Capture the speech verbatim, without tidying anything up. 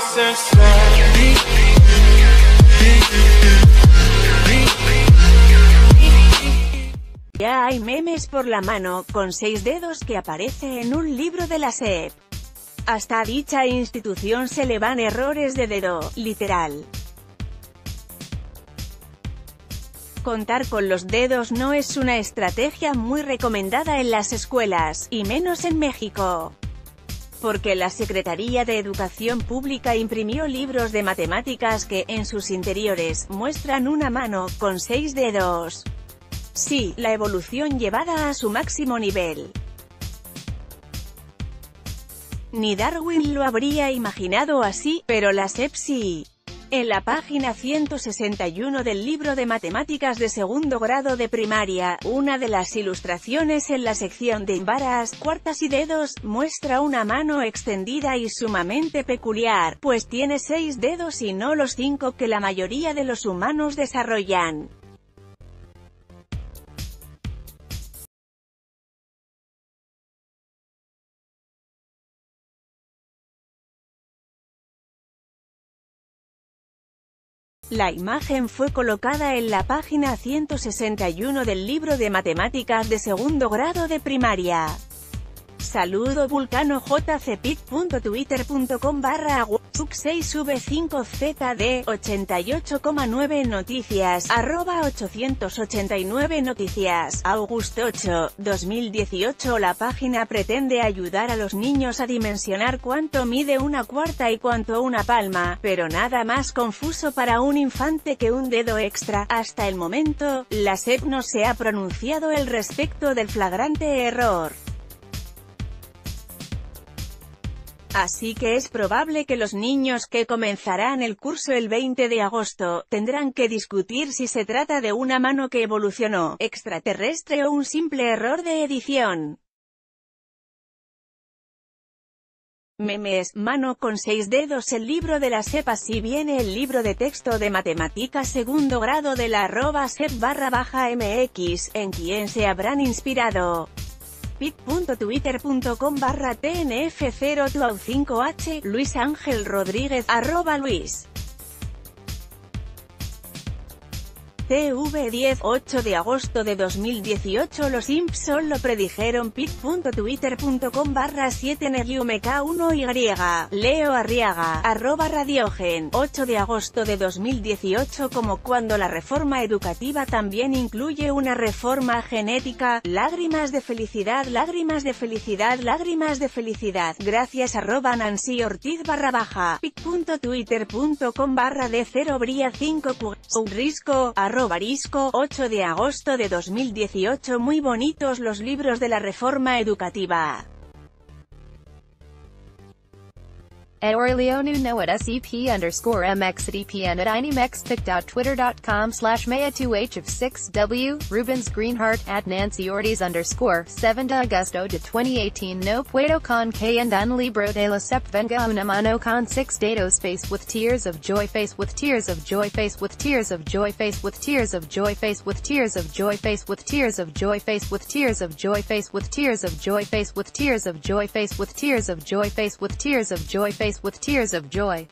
process slowly. Ya hay memes por la mano, con seis dedos que aparece en un libro de la S E P. Hasta a dicha institución se le van errores de dedo, literal. Contar con los dedos no es una estrategia muy recomendada en las escuelas, y menos en México. Porque la Secretaría de Educación Pública imprimió libros de matemáticas que, en sus interiores, muestran una mano, con seis dedos. Sí, la evolución llevada a su máximo nivel. Ni Darwin lo habría imaginado así, pero la S E P sí. En la página ciento sesenta y uno del libro de matemáticas de segundo grado de primaria, una de las ilustraciones en la sección de varas, cuartas y dedos, muestra una mano extendida y sumamente peculiar, pues tiene seis dedos y no los cinco que la mayoría de los humanos desarrollan. La imagen fue colocada en la página ciento sesenta y uno del libro de matemáticas de segundo grado de primaria. Saludo vulcano jcpic punto twitter punto com barra sub seis v cinco z d ochenta y ocho coma nueve noticias, arroba ochocientos ochenta y nueve noticias, Augusto ocho, dos mil dieciocho. La página pretende ayudar a los niños a dimensionar cuánto mide una cuarta y cuánto una palma, pero nada más confuso para un infante que un dedo extra. Hasta el momento, la S E P no se ha pronunciado al respecto del flagrante error. Así que es probable que los niños que comenzarán el curso el veinte de agosto, tendrán que discutir si se trata de una mano que evolucionó, extraterrestre o un simple error de edición. Memes, mano con seis dedos. El libro de la S E P. Así viene el libro de texto de matemáticas segundo grado de la arroba S E P barra baja M X, en quien se habrán inspirado. pic punto twitter punto com barra T N F cero two cinco H, Luis Ángel Rodríguez, arroba Luis. T V diez, ocho de agosto de dos mil dieciocho. Los Simpson lo predijeron. pic punto twitter punto com barra siete n k uno y, Leo Arriaga, arroba Radiogen, ocho de agosto de dos mil dieciocho. Como cuando la reforma educativa también incluye una reforma genética, lágrimas de felicidad, lágrimas de felicidad, lágrimas de felicidad. Gracias, arroba Nancy Ortiz barra baja, pic punto twitter punto com barra d cero bria cinco q, arroba Risco, ocho de agosto de dos mil dieciocho. Muy bonitos los libros de la reforma educativa. At Orleonu at S E P underscore M X D P N at inimexpic.twitter.com slash maya two h of six w, Rubens Greenhart at Nancy Ortiz underscore siete de agosto de dos mil dieciocho. No puedo con que en un libro de la S E P venga una mano con seis dedos. Face with tears of joy, face with tears of joy, face with tears of joy, face with tears of joy, face with tears of joy, face with tears of joy, face with tears of joy, face with tears of joy, face with tears of joy, face with tears of joy, face with tears of joy, face with tears of joy.